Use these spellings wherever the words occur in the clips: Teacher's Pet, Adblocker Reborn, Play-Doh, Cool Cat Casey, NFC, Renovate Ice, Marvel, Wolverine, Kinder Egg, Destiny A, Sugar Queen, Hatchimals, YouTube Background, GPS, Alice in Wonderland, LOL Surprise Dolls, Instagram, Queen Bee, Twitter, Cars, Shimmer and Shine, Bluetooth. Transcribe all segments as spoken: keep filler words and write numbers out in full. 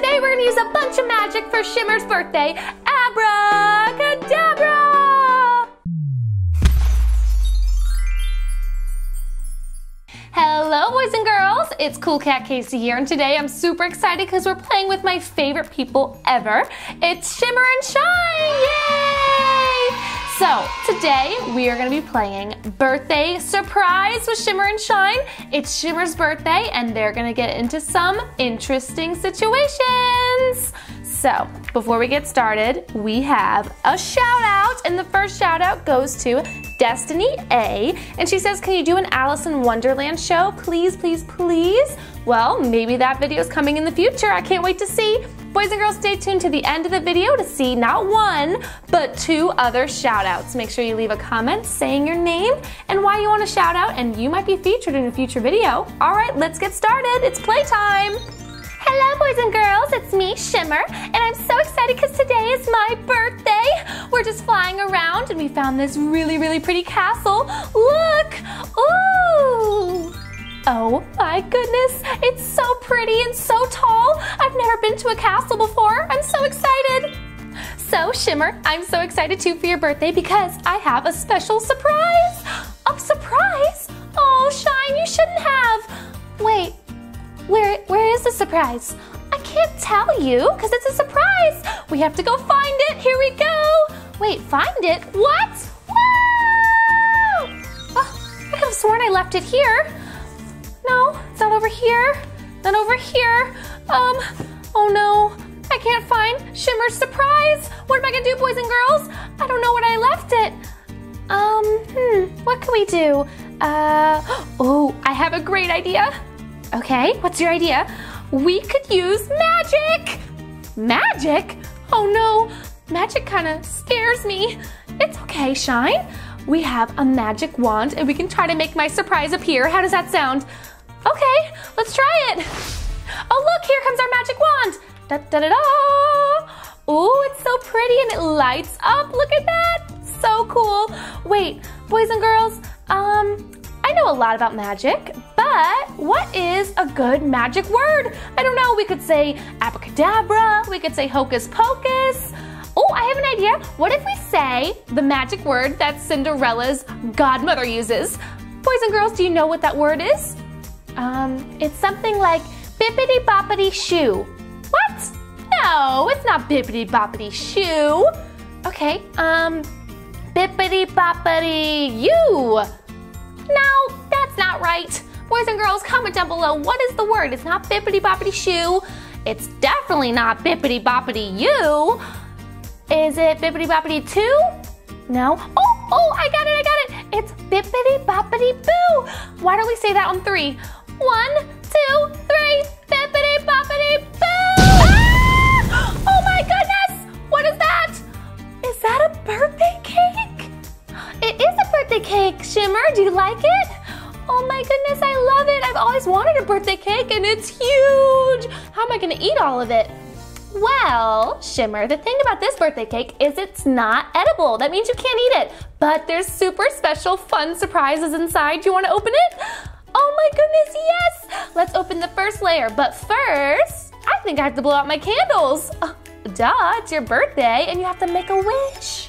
today we're gonna use a bunch of magic for Shimmer's birthday. Abracadabra! Hello boys and girls, it's Cool Cat Casey here, and today I'm super excited because we're playing with my favorite people ever. It's Shimmer and Shine, yay! So today we are gonna be playing Birthday Surprise with Shimmer and Shine. It's Shimmer's birthday and they're gonna get into some interesting situations. So before we get started, we have a shout out, and the first shout out goes to Destiny A, and she says, can you do an Alice in Wonderland show? Please, please, please. Well, maybe that video is coming in the future. I can't wait to see. Boys and girls, stay tuned to the end of the video to see not one, but two other shout outs. Make sure you leave a comment saying your name and why you want a shout out, and you might be featured in a future video. All right, let's get started. It's playtime. Hello boys and girls, it's me, Shimmer, and I'm so excited because today is my birthday. We're just flying around and we found this really, really pretty castle. Look, ooh. Oh my goodness, it's so pretty and so tall. I've never been to a castle before. I'm so excited. So Shimmer, I'm so excited too for your birthday because I have a special surprise. A surprise? Oh Shine, you shouldn't have. Wait. Where, where is the surprise? I can't tell you, because it's a surprise. We have to go find it. Here we go. Wait, find it? What? Whoa! Oh, I could have sworn I left it here. No, it's not over here. Not over here. Um, oh no. I can't find Shimmer's surprise. What am I going to do, boys and girls? I don't know where I left it. Um, hmm, what can we do? Uh, oh, I have a great idea. Okay, what's your idea? We could use magic! Magic? Oh no, magic kinda scares me. It's okay, Shine. We have a magic wand and we can try to make my surprise appear. How does that sound? Okay, let's try it. Oh look, here comes our magic wand. Da da da da! Ooh, it's so pretty and it lights up, look at that! So cool. Wait, boys and girls, um, I know a lot about magic, but what is a good magic word? I don't know, we could say abracadabra, we could say hocus pocus. Oh, I have an idea. What if we say the magic word that Cinderella's godmother uses? Boys and girls, do you know what that word is? Um, it's something like bippity boppity shoe. What? No, it's not bippity boppity shoe. Okay, um, bippity boppity you. No, that's not right. Boys and girls, comment down below, what is the word? It's not bippity boppity shoe. It's definitely not bippity boppity you. Is it bippity boppity two? No. Oh, oh, I got it, I got it. It's bippity boppity boo. Why don't we say that on three? One, two, three, bippity boppity boo. Ah! Oh my goodness, what is that? Is that a birthday cake? It is a birthday cake, Shimmer, do you like it? Oh my goodness, I love it. I've always wanted a birthday cake and it's huge. How am I gonna eat all of it? Well, Shimmer, the thing about this birthday cake is it's not edible. That means you can't eat it. But there's super special fun surprises inside. Do you wanna open it? Oh my goodness, yes. Let's open the first layer. But first, I think I have to blow out my candles. Uh, duh, it's your birthday and you have to make a wish.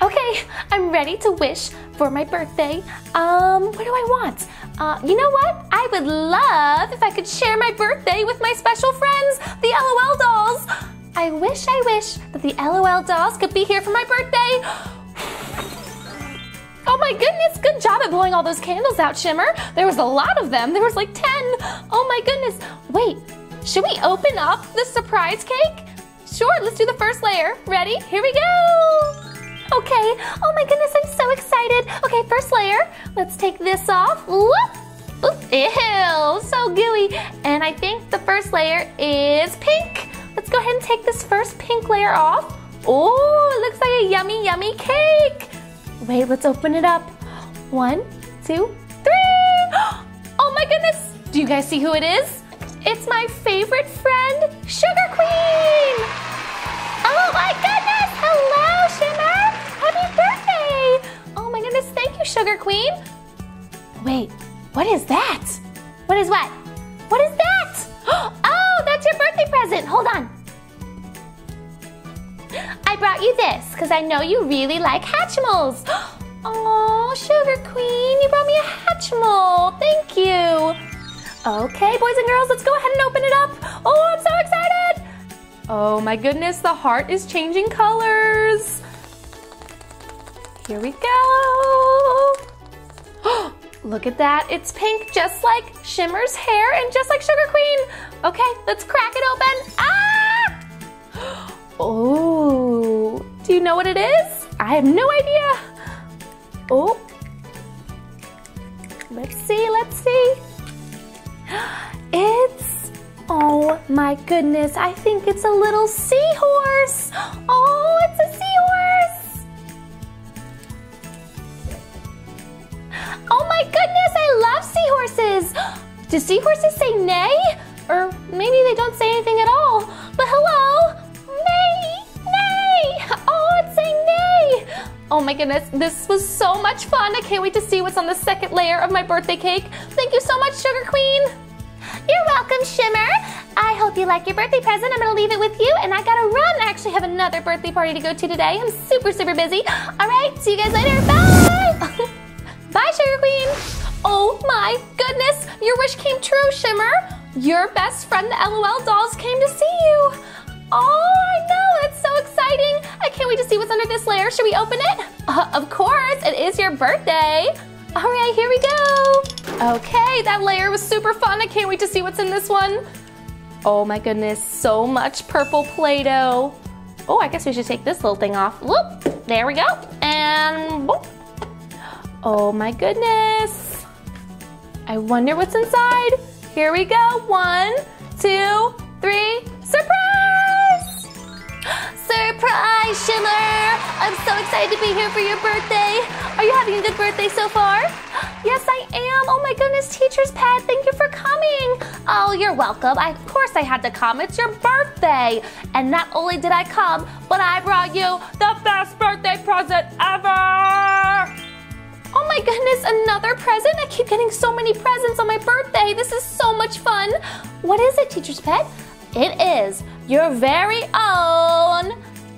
Okay, I'm ready to wish for my birthday. Um, what do I want? Uh, you know what? I would love if I could share my birthday with my special friends, the LOL Dolls. I wish, I wish that the LOL Dolls could be here for my birthday. Oh my goodness, good job at blowing all those candles out, Shimmer. There was a lot of them. There was like ten. Oh my goodness. Wait, should we open up the surprise cake? Sure, let's do the first layer. Ready? Here we go. Okay, oh my goodness, I'm so excited. Okay, first layer, let's take this off. Whoop, whoop, ew, so gooey. And I think the first layer is pink. Let's go ahead and take this first pink layer off. Oh, it looks like a yummy, yummy cake. Wait, let's open it up. One, two, three. Oh my goodness, do you guys see who it is? It's my favorite friend, Sugar Queen. Oh my goodness, hello Shimmer. Happy birthday! Oh my goodness, thank you, Sugar Queen. Wait, what is that? What is what? What is that? Oh, that's your birthday present. Hold on. you this, because I know you really like Hatchimals. Oh, Sugar Queen, you brought me a Hatchimal. Thank you. Okay, boys and girls, let's go ahead and open it up. Oh, I'm so excited. Oh my goodness, the heart is changing colors. Here we go. Look at that, it's pink just like Shimmer's hair and just like Sugar Queen. Okay, let's crack it open. Ah! Oh, do you know what it is? I have no idea. Oh, let's see, let's see. It's, oh my goodness, I think it's a little seahorse. Oh, it's a seahorse. Oh my goodness, I love seahorses! Do seahorses say neigh? Or maybe they don't say anything at all. But hello? Neigh! Neigh! Oh, it's saying neigh! Oh my goodness, this was so much fun. I can't wait to see what's on the second layer of my birthday cake. Thank you so much, Sugar Queen! You're welcome, Shimmer. I hope you like your birthday present. I'm gonna leave it with you, and I gotta run. I actually have another birthday party to go to today. I'm super, super busy. All right, see you guys later. Bye! Bye, Sugar Queen. Oh my goodness, your wish came true, Shimmer. Your best friend, the LOL Dolls, came to see you. Oh, I know, that's so exciting. I can't wait to see what's under this layer. Should we open it? Uh, of course, it is your birthday. All right, here we go. Okay, that layer was super fun. I can't wait to see what's in this one. Oh my goodness, so much purple Play-Doh. Oh, I guess we should take this little thing off. Whoop, there we go, and whoop. Oh my goodness. I wonder what's inside. Here we go. One, two, three. Surprise! Surprise, Shimmer! I'm so excited to be here for your birthday. Are you having a good birthday so far? Yes, I am. Oh my goodness, Teacher's Pet, thank you for coming. Oh, you're welcome. I, of course I had to come. It's your birthday. And not only did I come, but I brought you the best birthday present ever. Oh my goodness, another present? I keep getting so many presents on my birthday. This is so much fun. What is it, Teacher's Pet? It is your very own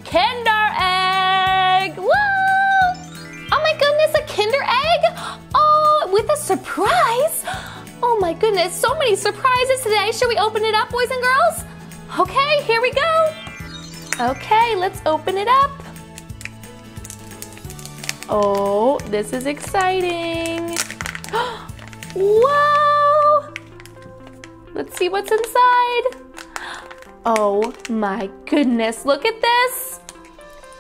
Kinder Egg. Woo! Oh my goodness, a Kinder Egg? Oh, with a surprise? Oh my goodness, so many surprises today. Should we open it up, boys and girls? Okay, here we go. Okay, let's open it up. Oh, this is exciting. Whoa! Let's see what's inside. Oh my goodness, look at this.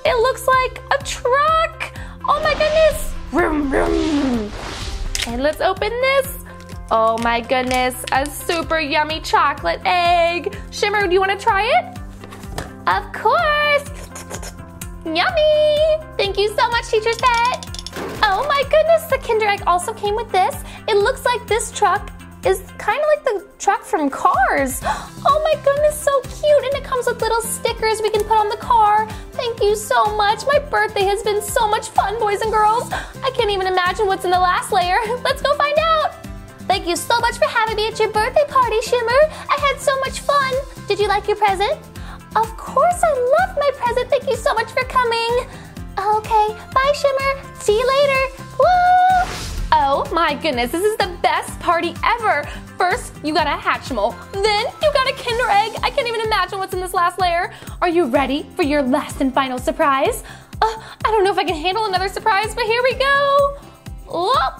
It looks like a truck. Oh my goodness. Vroom, vroom. And let's open this. Oh my goodness, a super yummy chocolate egg. Shimmer, do you want to try it? Of course. Yummy! Thank you so much, Teacher's Pet. Oh my goodness, the Kinder Egg also came with this. It looks like this truck is kind of like the truck from Cars. Oh my goodness, so cute. And it comes with little stickers we can put on the car. Thank you so much. My birthday has been so much fun, boys and girls. I can't even imagine what's in the last layer. Let's go find out. Thank you so much for having me at your birthday party, Shimmer. I had so much fun. Did you like your present? Of course, I love my present. Thank you so much for coming. Okay, bye, Shimmer. See you later. Woo! Oh my goodness, this is the best party ever. First, you got a Hatchimal. Then you got a Kinder Egg. I can't even imagine what's in this last layer. Are you ready for your last and final surprise? Uh, I don't know if I can handle another surprise, but here we go. Whoop.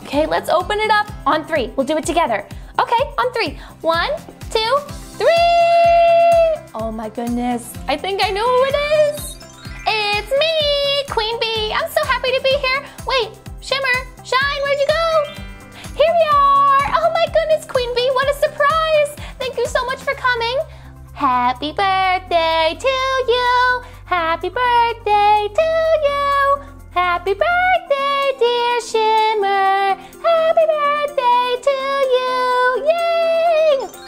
Okay, let's open it up on three. We'll do it together. Okay, on three. One, two, three! Oh my goodness, I think I know who it is. It's me, Queen Bee. I'm so happy to be here. Wait, Shimmer, Shine, where'd you go? Here we are. Oh my goodness, Queen Bee, what a surprise. Thank you so much for coming. Happy birthday to you. Happy birthday to you. Happy birthday, dear Shimmer. Happy birthday to you. Yay!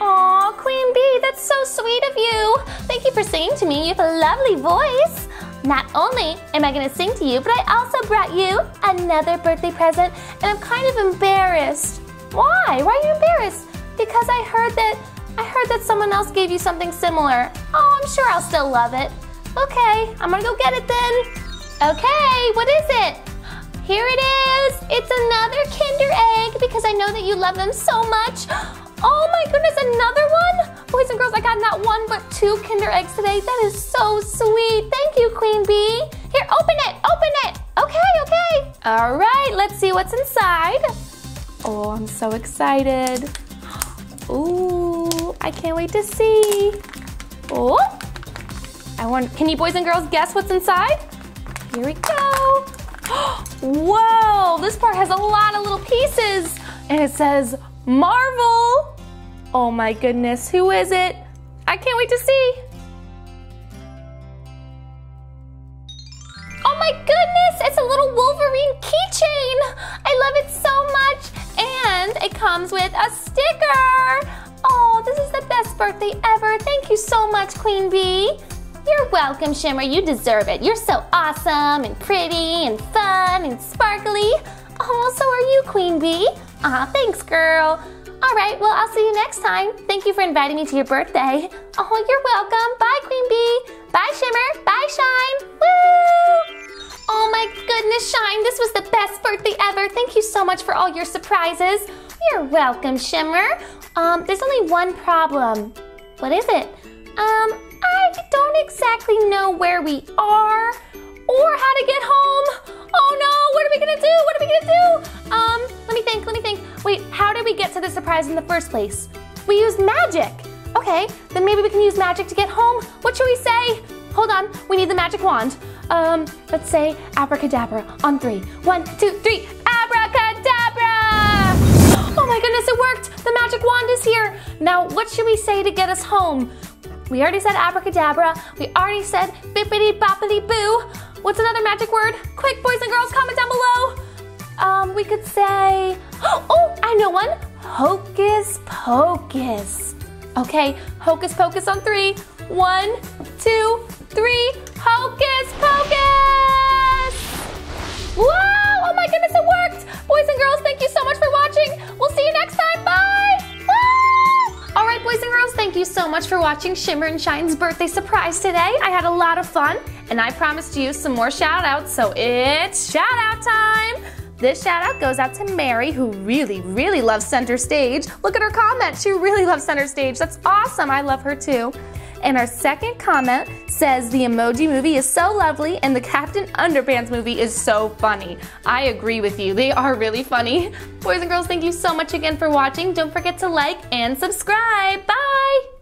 Aw, Queen Bee, that's so sweet of you. Thank you for singing to me. You have a lovely voice. Not only am I going to sing to you, but I also brought you another birthday present, and I'm kind of embarrassed. Why? Why are you embarrassed? Because I heard that I heard that someone else gave you something similar. Oh, I'm sure I'll still love it. Okay, I'm gonna go get it then. Okay, what is it? Here it is. It's another Kinder Egg because I know that you love them so much. Oh my goodness, another one? Boys and girls, I got not one but two Kinder Eggs today. That is so sweet. Thank you, Queen Bee. Here, open it, open it. Okay, okay. All right, let's see what's inside. Oh, I'm so excited. Ooh, I can't wait to see. Oh, I want, can you boys and girls guess what's inside? Here we go. Whoa, this part has a lot of little pieces. And it says Marvel. Oh my goodness, who is it? I can't wait to see. Oh my goodness, it's a little Wolverine keychain. I love it so much. And it comes with a sticker. Oh, this is the best birthday ever. Thank you so much, Queen Bee. You're welcome, Shimmer. You deserve it. You're so awesome and pretty and fun and sparkly. Oh, so are you, Queen Bee. Aw, thanks, girl. All right, well, I'll see you next time. Thank you for inviting me to your birthday. Oh, you're welcome. Bye, Queen Bee. Bye, Shimmer. Bye, Shine. Woo! Oh, my goodness, Shine. This was the best birthday ever. Thank you so much for all your surprises. You're welcome, Shimmer. Um, there's only one problem. What is it? Um, I don't exactly know where we are or how to get home. Oh no, what are we gonna do? What are we gonna do? Um, let me think, let me think. Wait, how did we get to the surprise in the first place? We used magic. Okay, then maybe we can use magic to get home. What should we say? Hold on, we need the magic wand. Um, let's say abracadabra on three. One, two, three, abracadabra! Oh my goodness, it worked! The magic wand is here. Now, what should we say to get us home? We already said abracadabra. We already said bippity boppity boo. What's another magic word? Quick, boys and girls, comment down below. Um, we could say, oh, I know one. Hocus pocus. Okay, hocus pocus on three. One, two, three. Hocus pocus. Wow, oh my goodness, it worked. Boys and girls, thank you so much for watching. We'll see you next time, bye. All right, boys and girls, thank you so much for watching Shimmer and Shine's birthday surprise today. I had a lot of fun, and I promised you some more shout-outs, so it's shout-out time! This shout-out goes out to Mary, who really, really loves Center Stage. Look at her comment. She really loves Center Stage. That's awesome. I love her, too. And our second comment says, the Emoji Movie is so lovely, and the Captain Underpants movie is so funny. I agree with you. They are really funny. Boys and girls, thank you so much again for watching. Don't forget to like and subscribe. Bye!